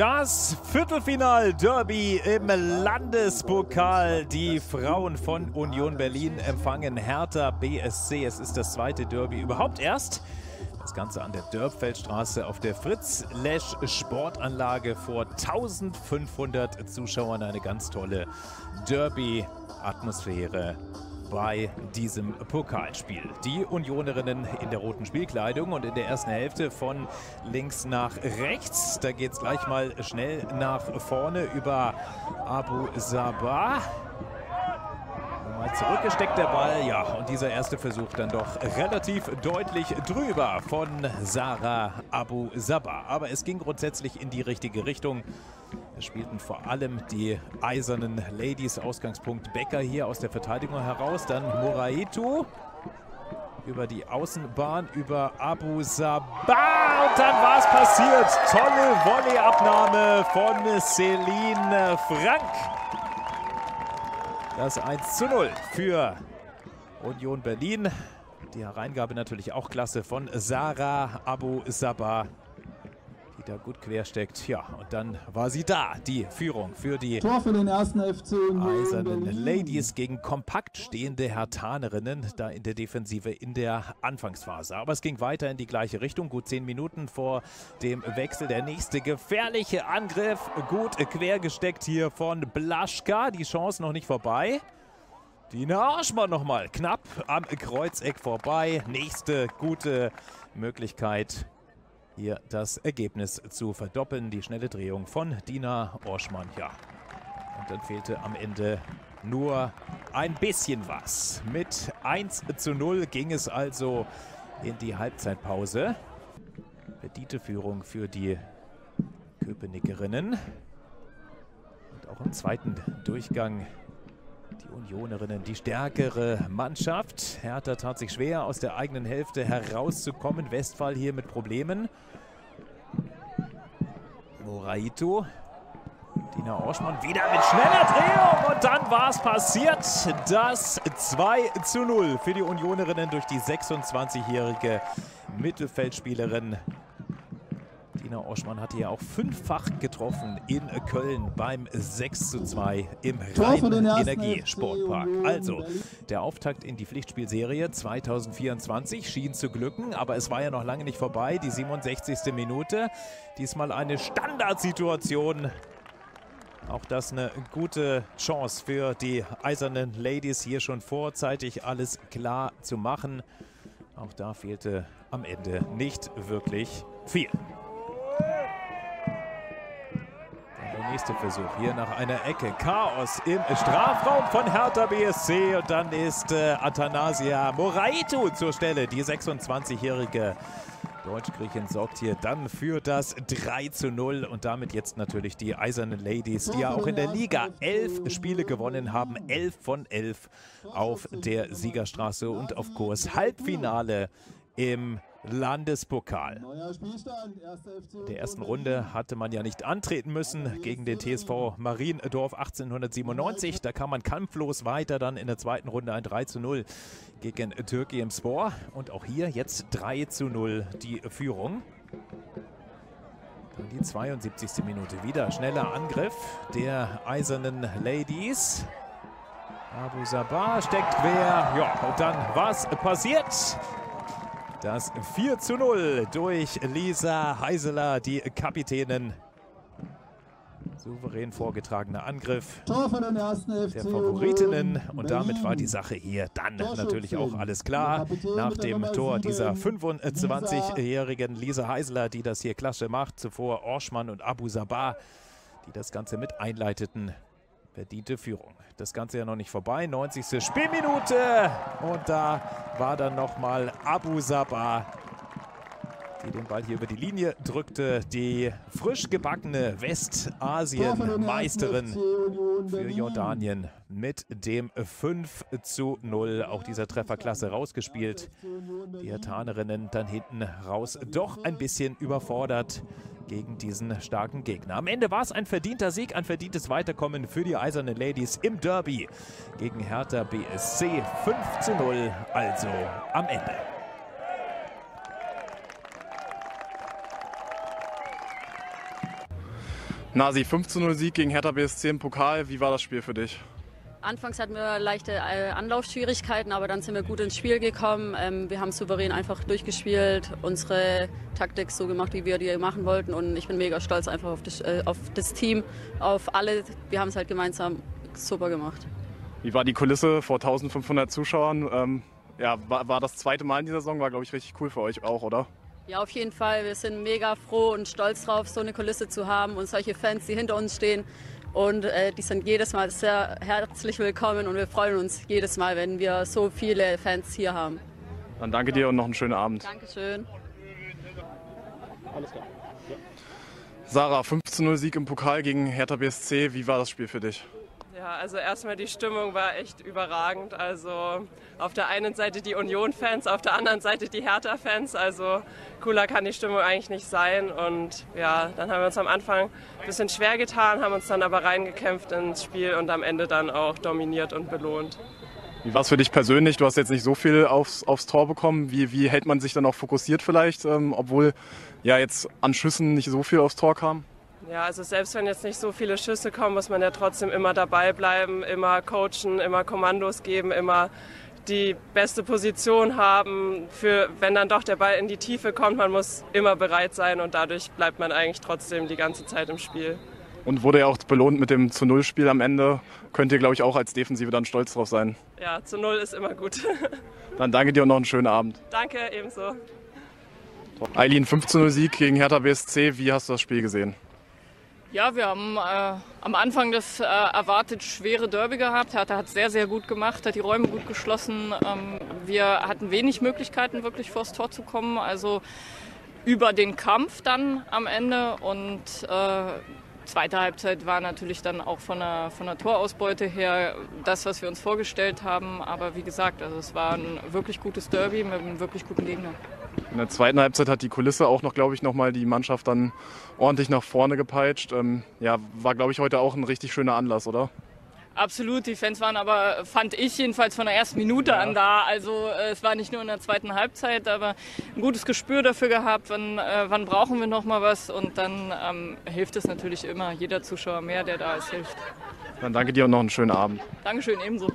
Das Viertelfinal-Derby im Landespokal. Die Frauen von Union Berlin empfangen Hertha BSC. Es ist das zweite Derby überhaupt erst. Das Ganze an der Dörpfeldstraße auf der Fritz-Lesch Sportanlage vor 1500 Zuschauern. Eine ganz tolle Derby-Atmosphäre bei diesem Pokalspiel. Die Unionierinnen in der roten Spielkleidung und in der ersten Hälfte von links nach rechts. Da geht es gleich mal schnell nach vorne über Abu Sabah. Mal zurückgesteckt der Ball, ja, und dieser erste Versuch dann doch relativ deutlich drüber von Sarah Abu Sabah. Aber es ging grundsätzlich in die richtige Richtung. Es spielten vor allem die eisernen Ladies. Ausgangspunkt Becker hier aus der Verteidigung heraus. Dann Moraitou über die Außenbahn, über Abu Sabah. Und dann war es passiert. Tolle Volleyabnahme von Celine Frank. Das 1:0 für Union Berlin. Die Hereingabe natürlich auch klasse von Sarah Abu Sabah, die da gut quersteckt. Ja, und dann war sie da, die Führung für die Tor für den 1. FC Union Eisernen Berlin. Ladies gegen kompakt stehende Herthanerinnen, da in der Defensive in der Anfangsphase. Aber es ging weiter in die gleiche Richtung, gut 10 Minuten vor dem Wechsel. Der nächste gefährliche Angriff, gut quergesteckt hier von Blaschka, die Chance noch nicht vorbei. Dina Orschmann nochmal, knapp am Kreuzeck vorbei. Nächste gute Möglichkeit, hier das Ergebnis zu verdoppeln. Die schnelle Drehung von Dina Orschmann. Ja. Und dann fehlte am Ende nur ein bisschen was. Mit 1:0 ging es also in die Halbzeitpause. Verdiente Führung für die Köpenickerinnen. Und auch im zweiten Durchgang die Unionierinnen, die stärkere Mannschaft. Hertha tat sich schwer, aus der eigenen Hälfte herauszukommen. Westphal hier mit Problemen. Moraitou. Dina Orschmann wieder mit schneller Drehung. Und dann war es passiert. Das 2:0 für die Unionierinnen durch die 26-jährige Mittelfeldspielerin. Dina Orschmann hatte ja auch 5-fach getroffen in Köln beim 6:2 im Rhein-Energie-Sportpark. Also der Auftakt in die Pflichtspielserie 2024 schien zu glücken, aber es war ja noch lange nicht vorbei. Die 67. Minute, diesmal eine Standardsituation. Auch das eine gute Chance für die eisernen Ladies, hier schon vorzeitig alles klar zu machen. Auch da fehlte am Ende nicht wirklich viel. Der nächste Versuch hier nach einer Ecke. Chaos im Strafraum von Hertha BSC. Und dann ist Athanasia Moraitou zur Stelle. Die 26-jährige Deutsch-Griechin sorgt hier dann für das 3:0. Und damit jetzt natürlich die eisernen Ladies, die ja auch in der Liga 11 Spiele gewonnen haben. 11 von 11 auf der Siegerstraße und auf Kurs Halbfinale im Landespokal. In der ersten Runde hatte man ja nicht antreten müssen gegen den TSV Mariendorf 1897. Da kam man kampflos weiter, dann in der zweiten Runde ein 3:0 gegen Türkiyemspor. Und auch hier jetzt 3:0 die Führung. Dann die 72. Minute wieder. Schneller Angriff der eisernen Ladies. Abu Sabah steckt quer. Ja, und dann was passiert? Das 4:0 durch Lisa Heisler, die Kapitänin. Souverän vorgetragener Angriff der Favoritinnen. Und damit war die Sache hier dann natürlich auch alles klar. Nach dem Tor dieser 25-jährigen Lisa Heisler, die das hier klasse macht. Zuvor Orschmann und Abu Sabah, die das Ganze mit einleiteten. Verdiente Führung. Das Ganze ja noch nicht vorbei. 90. Spielminute. Und da war dann nochmal Abu Sabah, die den Ball hier über die Linie drückte. Die frisch gebackene Westasien-Meisterin für Jordanien mit dem 5:0. Auch dieser Trefferklasse rausgespielt. Die Herthanerinnen dann hinten raus doch ein bisschen überfordert gegen diesen starken Gegner. Am Ende war es ein verdienter Sieg, ein verdientes Weiterkommen für die eisernen Ladies im Derby gegen Hertha BSC. 5:0 also am Ende. Nasi, 5:0-Sieg gegen Hertha BSC im Pokal. Wie war das Spiel für dich? Anfangs hatten wir leichte Anlaufschwierigkeiten, aber dann sind wir gut ins Spiel gekommen. Wir haben souverän einfach durchgespielt, unsere Taktik so gemacht, wie wir die machen wollten. Und ich bin mega stolz einfach auf das Team, auf alle. Wir haben es halt gemeinsam super gemacht. Wie war die Kulisse vor 1500 Zuschauern? Ja, war das zweite Mal in dieser Saison, war glaube ich richtig cool für euch auch, oder? Ja, auf jeden Fall. Wir sind mega froh und stolz drauf, so eine Kulisse zu haben und solche Fans, die hinter uns stehen. Und die sind jedes Mal sehr herzlich willkommen und wir freuen uns jedes Mal, wenn wir so viele Fans hier haben. Dann danke dir und noch einen schönen Abend. Dankeschön. Alles klar. Ja. Sarah, 5:0-Sieg im Pokal gegen Hertha BSC. Wie war das Spiel für dich? Ja, also erstmal die Stimmung war echt überragend. Also auf der einen Seite die Union-Fans, auf der anderen Seite die Hertha-Fans. Also cooler kann die Stimmung eigentlich nicht sein. Und ja, dann haben wir uns am Anfang ein bisschen schwer getan, haben uns dann aber reingekämpft ins Spiel und am Ende dann auch dominiert und belohnt. Wie war es für dich persönlich? Du hast jetzt nicht so viel aufs Tor bekommen. Wie hält man sich dann auch fokussiert vielleicht, obwohl ja jetzt an Schüssen nicht so viel aufs Tor kam? Ja, also selbst wenn jetzt nicht so viele Schüsse kommen, muss man ja trotzdem immer dabei bleiben, immer coachen, immer Kommandos geben, immer die beste Position haben, wenn dann doch der Ball in die Tiefe kommt. Man muss immer bereit sein und dadurch bleibt man eigentlich trotzdem die ganze Zeit im Spiel. Und wurde ja auch belohnt mit dem 0:0-Spiel am Ende. Könnt ihr, glaube ich, auch als Defensive dann stolz drauf sein. Ja, 0:0 ist immer gut. Dann danke dir und noch einen schönen Abend. Danke, ebenso. Eileen, 5:0-Sieg gegen Hertha BSC. Wie hast du das Spiel gesehen? Ja, wir haben am Anfang das erwartet schwere Derby gehabt. Hertha hat sehr, sehr gut gemacht, hat die Räume gut geschlossen. Wir hatten wenig Möglichkeiten, wirklich vors Tor zu kommen. Also über den Kampf dann am Ende. Und zweite Halbzeit war natürlich dann auch von der Torausbeute her das, was wir uns vorgestellt haben. Aber wie gesagt, also es war ein wirklich gutes Derby mit einem wirklich guten Gegner. In der zweiten Halbzeit hat die Kulisse auch noch, glaube ich, nochmal die Mannschaft dann ordentlich nach vorne gepeitscht. Ja, war, glaube ich, heute auch ein richtig schöner Anlass, oder? Absolut, die Fans waren aber, fand ich jedenfalls, von der ersten Minute an da. Also es war nicht nur in der zweiten Halbzeit, aber ein gutes Gespür dafür gehabt, wann brauchen wir nochmal was. Und dann hilft es natürlich immer, jeder Zuschauer mehr, der da ist, hilft. Dann danke dir und noch einen schönen Abend. Dankeschön, ebenso.